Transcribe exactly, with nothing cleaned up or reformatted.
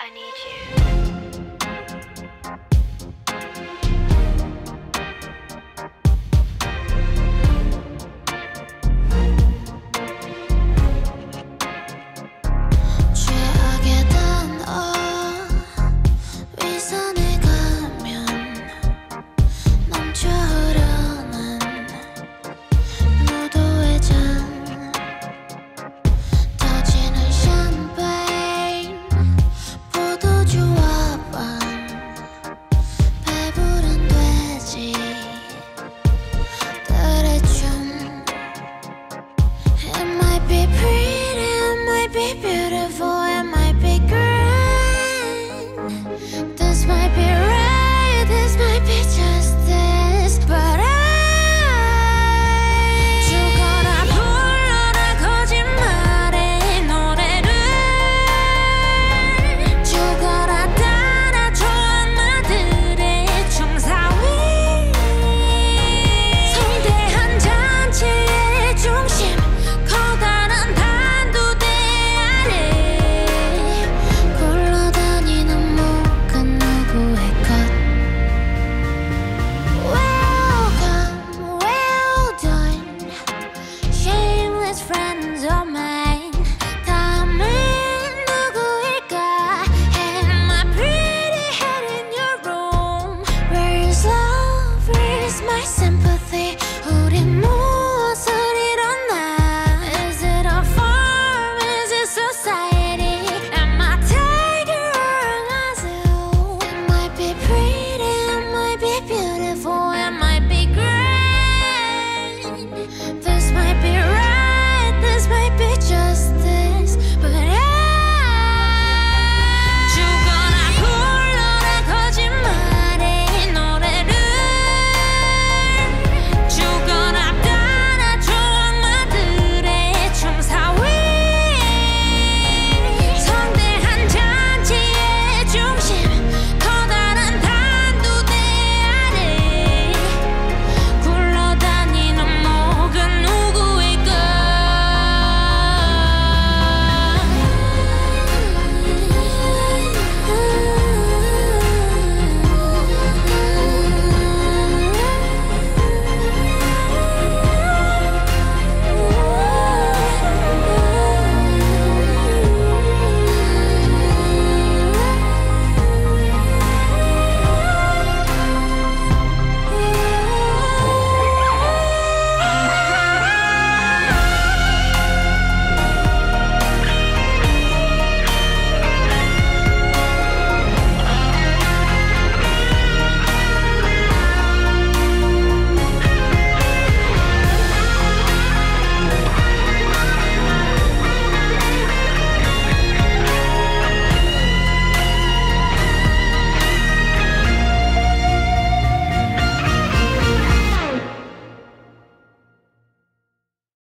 I need you.